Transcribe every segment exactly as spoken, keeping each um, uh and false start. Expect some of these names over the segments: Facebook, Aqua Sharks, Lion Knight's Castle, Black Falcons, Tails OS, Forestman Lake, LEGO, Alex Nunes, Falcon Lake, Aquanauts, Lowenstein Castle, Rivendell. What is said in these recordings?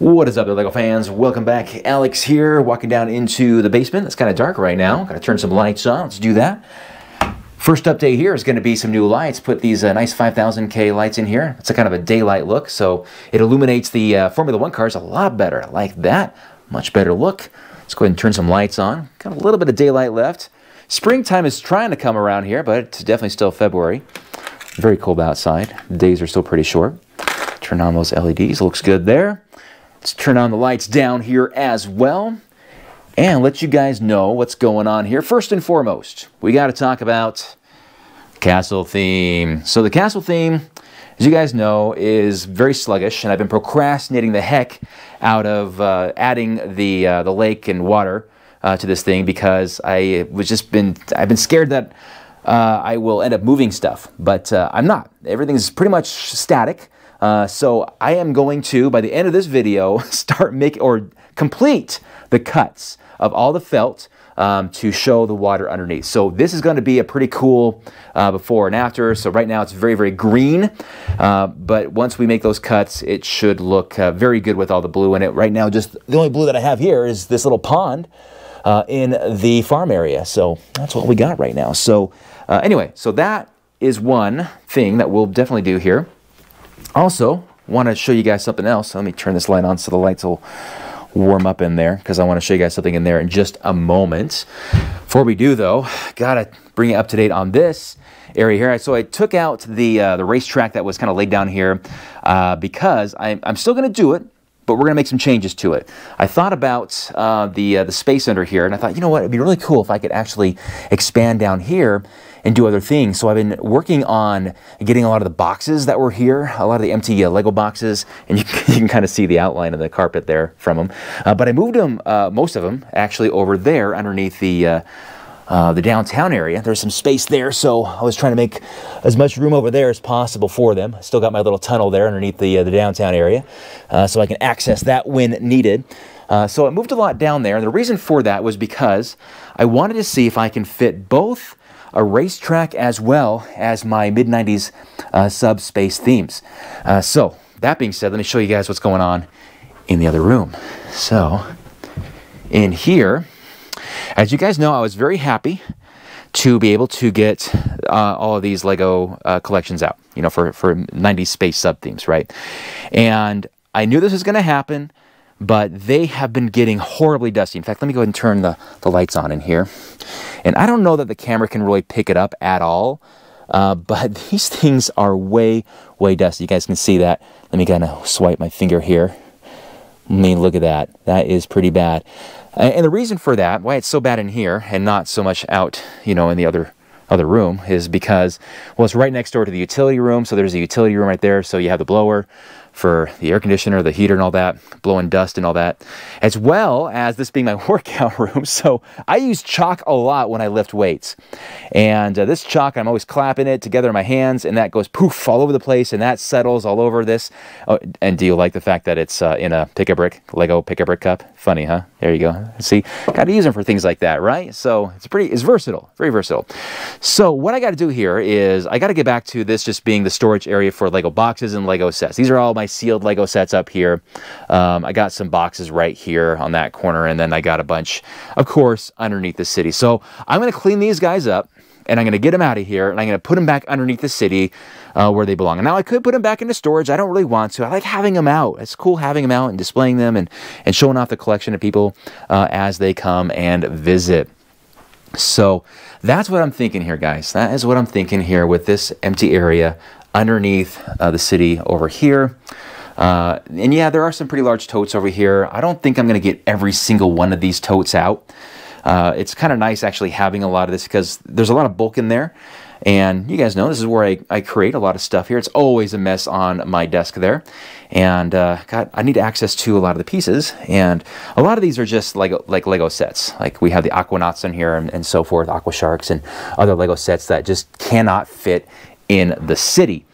What is up there, LEGO fans? Welcome back. Alex here, walking down into the basement. It's kind of dark right now. Gotta turn some lights on. Let's do that. First update here is going to be some new lights. Put these uh, nice five thousand K lights in here. It's a kind of a daylight look, so it illuminates the uh, Formula One cars a lot better. I like that. Much better look. Let's go ahead and turn some lights on. Got a little bit of daylight left. Springtime is trying to come around here, but it's definitely still February. Very cold outside. The days are still pretty short. Turn on those L E Ds. Looks good there. Let's turn on the lights down here as well. And let you guys know what's going on here. First and foremost, we got to talk about castle theme. So the castle theme, as you guys know, is very sluggish, and I've been procrastinating the heck out of uh, adding the uh, the lake and water uh, to this thing because I was just been I've been scared that uh, I will end up moving stuff, but uh, I'm not. Everything's pretty much static. Uh, so I am going to, by the end of this video, start make or complete the cuts of all the felt um, to show the water underneath. So this is going to be a pretty cool uh, before and after. So right now it's very, very green, uh, but once we make those cuts, it should look uh, very good with all the blue in it. Right now, just the only blue that I have here is this little pond uh, in the farm area. So that's what we got right now. So uh, anyway, so that is one thing that we'll definitely do here. Also, want to show you guys something else. Let me turn this light on so the lights will warm up in there, because I want to show you guys something in there in just a moment. Before we do, though, gotta bring you up to date on this area here. So I took out the uh, the racetrack that was kind of laid down here uh, because I'm, I'm still going to do it, but we're going to make some changes to it. I thought about uh, the uh, the space under here, and I thought, you know what, it'd be really cool if I could actually expand down here and do other things. So I've been working on getting a lot of the boxes that were here, a lot of the empty uh, Lego boxes, and you, you can kind of see the outline of the carpet there from them. Uh, but I moved them, uh, most of them, actually over there underneath the uh, uh, the downtown area. There's some space there, so I was trying to make as much room over there as possible for them. Still got my little tunnel there underneath the, uh, the downtown area, uh, so I can access that when needed. Uh, so I moved a lot down there, and the reason for that was because I wanted to see if I can fit both a racetrack as well as my mid nineties uh, subspace themes. Uh, so that being said, let me show you guys what's going on in the other room. So in here, as you guys know, I was very happy to be able to get uh, all of these Lego uh, collections out, you know, for, for nineties space sub themes, right? And I knew this was gonna happen, but they have been getting horribly dusty. In fact, let me go ahead and turn the, the lights on in here. And I don't know that the camera can really pick it up at all, uh, but these things are way, way dusty. You guys can see that. Let me kind of swipe my finger here. I mean, look at that. That is pretty bad. And the reason for that, why it's so bad in here and not so much out, you know, in the other other room, is because, well, it's right next door to the utility room. So there's a utility room right there. So you have the blower for the air conditioner, the heater and all that, blowing dust and all that, as well as this being my workout room. So I use chalk a lot when I lift weights, and uh, this chalk, I'm always clapping it together in my hands, and that goes poof all over the place, and that settles all over this. Oh, and do you like the fact that it's uh, in a pick-a-brick, Lego pick-a-brick cup? Funny, huh? There you go. See, gotta use them for things like that, right? So it's pretty, it's versatile, very versatile. So what I gotta do here is I gotta get back to this just being the storage area for Lego boxes and Lego sets. These are all my My sealed Lego sets up here. Um, I got some boxes right here on that corner, and then I got a bunch, of course, underneath the city. So I'm going to clean these guys up, and I'm going to get them out of here, and I'm going to put them back underneath the city uh, where they belong. And now I could put them back into storage. I don't really want to. I like having them out. It's cool having them out and displaying them and, and showing off the collection to people uh, as they come and visit. So that's what I'm thinking here, guys. That is what I'm thinking here with this empty area underneath uh, the city over here. Uh, and yeah, there are some pretty large totes over here. I don't think I'm gonna get every single one of these totes out. Uh, it's kind of nice actually having a lot of this, because there's a lot of bulk in there. And you guys know this is where I, I create a lot of stuff here. It's always a mess on my desk there. And uh, God, I need access to a lot of the pieces. And a lot of these are just like, like Lego sets. Like we have the Aquanauts in here and, and so forth, Aqua Sharks and other Lego sets that just cannot fit in the city.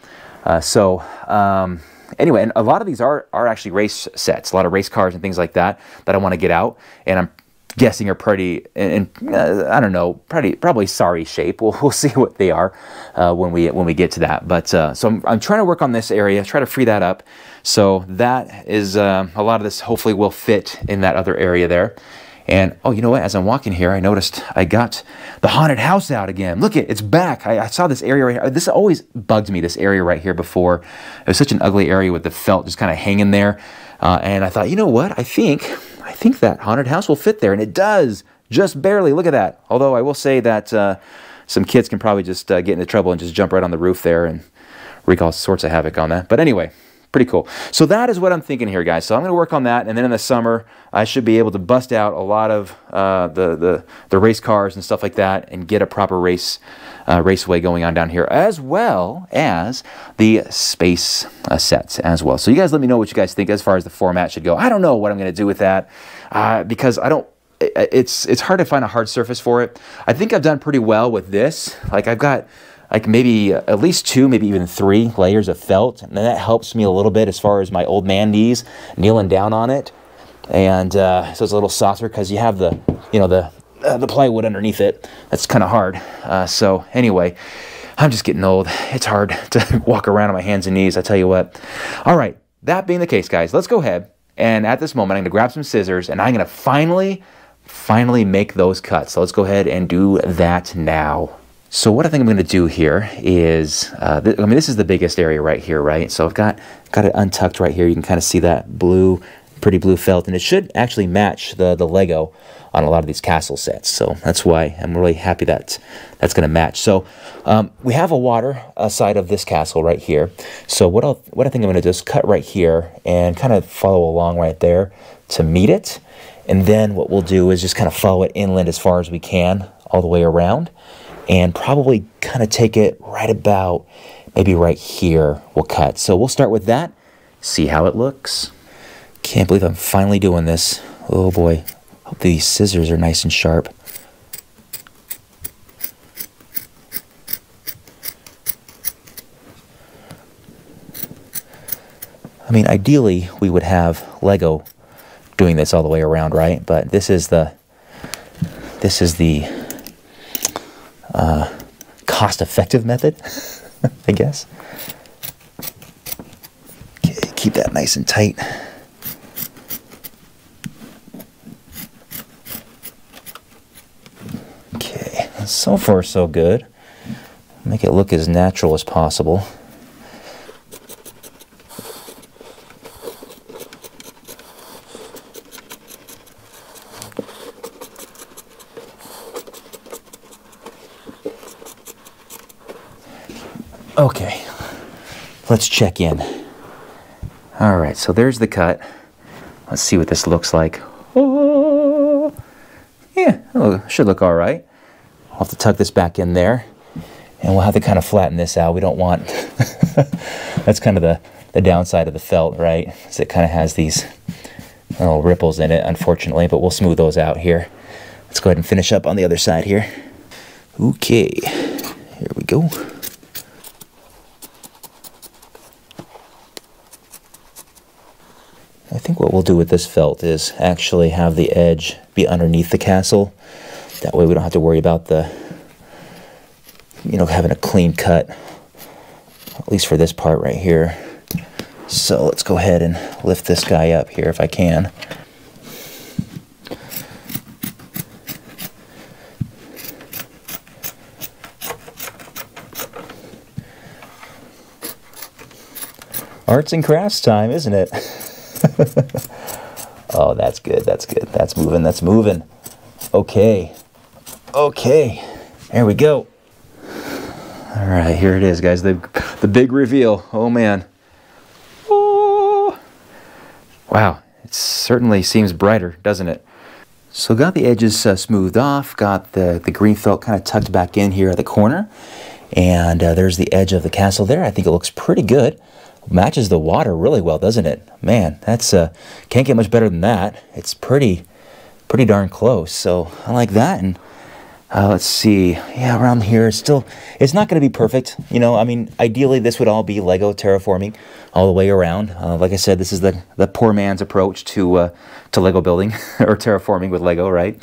Uh, so um, anyway, and a lot of these are, are actually race sets, a lot of race cars and things like that that I want to get out. And I'm guessing are pretty, and, and uh, I don't know, pretty, probably sorry shape. We'll, we'll see what they are uh, when we when we get to that. But uh, so I'm, I'm trying to work on this area, try to free that up. So that is uh, a lot of this hopefully will fit in that other area there. And, oh, you know what? As I'm walking here, I noticed I got the haunted house out again. Look, it, it's back. I, I saw this area right here. This always bugged me, this area right here before. It was such an ugly area with the felt just kind of hanging there. Uh, and I thought, you know what? I think, I think that haunted house will fit there. And it does, just barely. Look at that. Although I will say that uh, some kids can probably just uh, get into trouble and just jump right on the roof there and wreak all sorts of havoc on that. But anyway. Pretty cool. So that is what I'm thinking here, guys. So I'm going to work on that, and then in the summer, I should be able to bust out a lot of uh, the, the the race cars and stuff like that, and get a proper race uh, raceway going on down here, as well as the space uh, sets as well. So you guys, let me know what you guys think as far as the format should go. I don't know what I'm going to do with that uh, because I don't. It's it's hard to find a hard surface for it. I think I've done pretty well with this. Like I've got. Like maybe at least two, maybe even three layers of felt. And that helps me a little bit as far as my old man knees kneeling down on it. And uh, so it's a little softer because you have the, you know, the, uh, the plywood underneath it. That's kind of hard. Uh, so anyway, I'm just getting old. It's hard to walk around on my hands and knees, I tell you what. All right, that being the case, guys, let's go ahead. And at this moment, I'm going to grab some scissors and I'm going to finally, finally make those cuts. So let's go ahead and do that now. So what I think I'm going to do here is, uh, th I mean, this is the biggest area right here, right? So I've got, got it untucked right here. You can kind of see that blue, pretty blue felt, and it should actually match the, the Lego on a lot of these castle sets. So that's why I'm really happy that that's going to match. So um, we have a water side of this castle right here. So what, I'll, what I think I'm going to do is cut right here and kind of follow along right there to meet it. And then what we'll do is just kind of follow it inland as far as we can all the way around. And probably kind of take it right about, maybe right here we'll cut. So we'll start with that, see how it looks. Can't believe I'm finally doing this. Oh boy, hope these scissors are nice and sharp. I mean, ideally we would have Lego doing this all the way around, right? But this is the, this is the, Uh, cost-effective method, I guess. Okay, keep that nice and tight. Okay, so far so good. Make it look as natural as possible. Okay, let's check in. All right, so there's the cut. Let's see what this looks like. Oh, yeah, it should look all right. I'll have to tuck this back in there, and we'll have to kind of flatten this out. We don't want, that's kind of the, the downside of the felt, right? Is it kind of has these little ripples in it, unfortunately, but we'll smooth those out here. Let's go ahead and finish up on the other side here. Okay, here we go. I think what we'll do with this felt is actually have the edge be underneath the castle. That way we don't have to worry about the, you know, having a clean cut, at least for this part right here. So let's go ahead and lift this guy up here if I can. Arts and crafts time, isn't it? Oh, that's good, that's good. That's moving, that's moving. Okay, okay, there we go. All right, here it is, guys, the, the big reveal. Oh, man. Oh. Wow, it certainly seems brighter, doesn't it? So got the edges uh, smoothed off, got the, the green felt kind of tucked back in here at the corner, and uh, there's the edge of the castle there. I think it looks pretty good. Matches the water really well, doesn't it? Man, that's uh, can't get much better than that. It's pretty, pretty darn close. So I like that, and Uh, let's see. Yeah, around here, it's still, it's not going to be perfect. You know, I mean, ideally, this would all be LEGO terraforming all the way around. Uh, like I said, this is the, the poor man's approach to, uh, to LEGO building or terraforming with LEGO, right?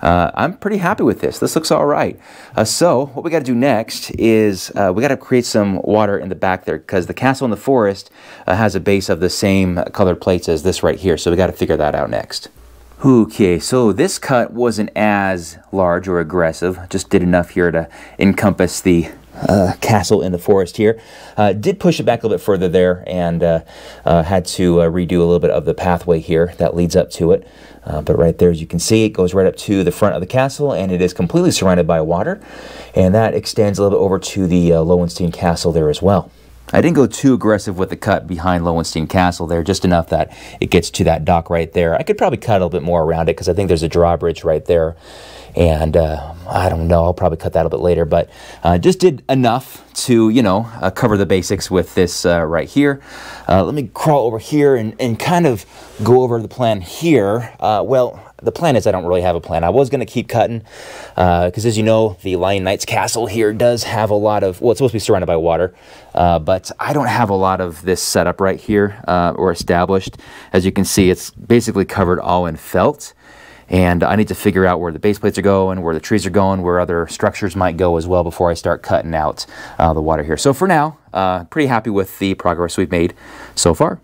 Uh, I'm pretty happy with this. This looks all right. Uh, so what we got to do next is uh, we got to create some water in the back there, because the castle in the forest uh, has a base of the same colored plates as this right here. So we got to figure that out next. Okay, so this cut wasn't as large or aggressive, just did enough here to encompass the uh, castle in the forest here. Uh, did push it back a little bit further there, and uh, uh, had to uh, redo a little bit of the pathway here that leads up to it. Uh, but right there, as you can see, it goes right up to the front of the castle, and it is completely surrounded by water. And that extends a little bit over to the uh, Lowenstein Castle there as well. I didn't go too aggressive with the cut behind Lowenstein Castle there, just enough that it gets to that dock right there. I could probably cut a little bit more around it, because I think there's a drawbridge right there. And uh, I don't know, I'll probably cut that a little bit later, but uh, just did enough to, you know, uh, cover the basics with this uh, right here. Uh, let me crawl over here and, and kind of go over the plan here. Uh, well, the plan is I don't really have a plan. I was going to keep cutting because, uh, as you know, the Lion Knight's Castle here does have a lot of, well, it's supposed to be surrounded by water, uh, but I don't have a lot of this set up right here uh, or established. As you can see, it's basically covered all in felt. And I need to figure out where the base plates are going, where the trees are going, where other structures might go as well before I start cutting out uh, the water here. So for now, uh, pretty happy with the progress we've made so far.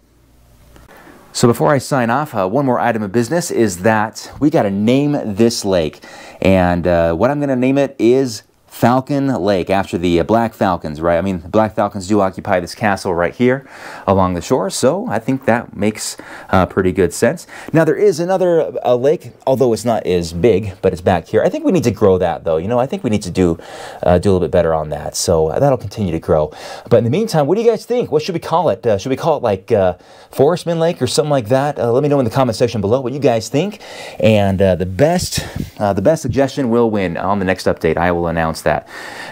So before I sign off, uh, one more item of business is that we got to name this lake. And uh, what I'm going to name it is Falcon Lake, after the uh, Black Falcons, right? I mean, the Black Falcons do occupy this castle right here along the shore, so I think that makes uh, pretty good sense. Now, there is another uh, lake, although it's not as big, but it's back here. I think we need to grow that, though. You know, I think we need to do, uh, do a little bit better on that, so that'll continue to grow. But in the meantime, what do you guys think? What should we call it? Uh, should we call it, like, uh, Forestman Lake or something like that? Uh, let me know in the comment section below what you guys think, and uh, the best, uh, the best suggestion will win on the next update. I will announce that.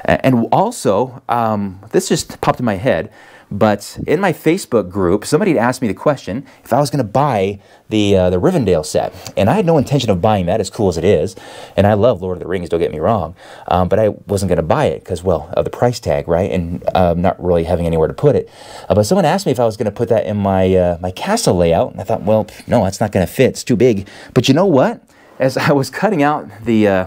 And also, um, this just popped in my head, but in my Facebook group, somebody had asked me the question if I was going to buy the uh, the Rivendell set, and I had no intention of buying that, as cool as it is, and I love Lord of the Rings, don't get me wrong, um, but I wasn't going to buy it because, well, of the price tag, right, and uh, not really having anywhere to put it. Uh, but someone asked me if I was going to put that in my uh, my castle layout, and I thought, well, no, that's not going to fit, it's too big. But you know what? As I was cutting out the uh,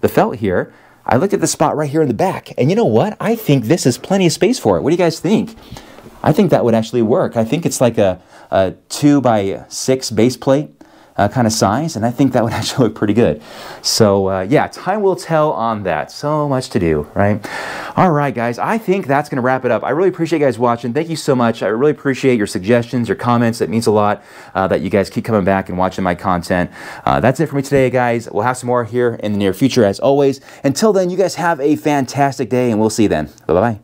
the felt here, I looked at the spot right here in the back, and you know what? I think this is plenty of space for it. What do you guys think? I think that would actually work. I think it's like a, a two by six base plate uh, kind of size, and I think that would actually look pretty good. So uh, yeah, time will tell on that. So much to do, right? All right, guys, I think that's gonna wrap it up. I really appreciate you guys watching. Thank you so much. I really appreciate your suggestions, your comments. It means a lot uh, that you guys keep coming back and watching my content. Uh, that's it for me today, guys. We'll have some more here in the near future, as always. Until then, you guys have a fantastic day, and we'll see you then. Bye-bye.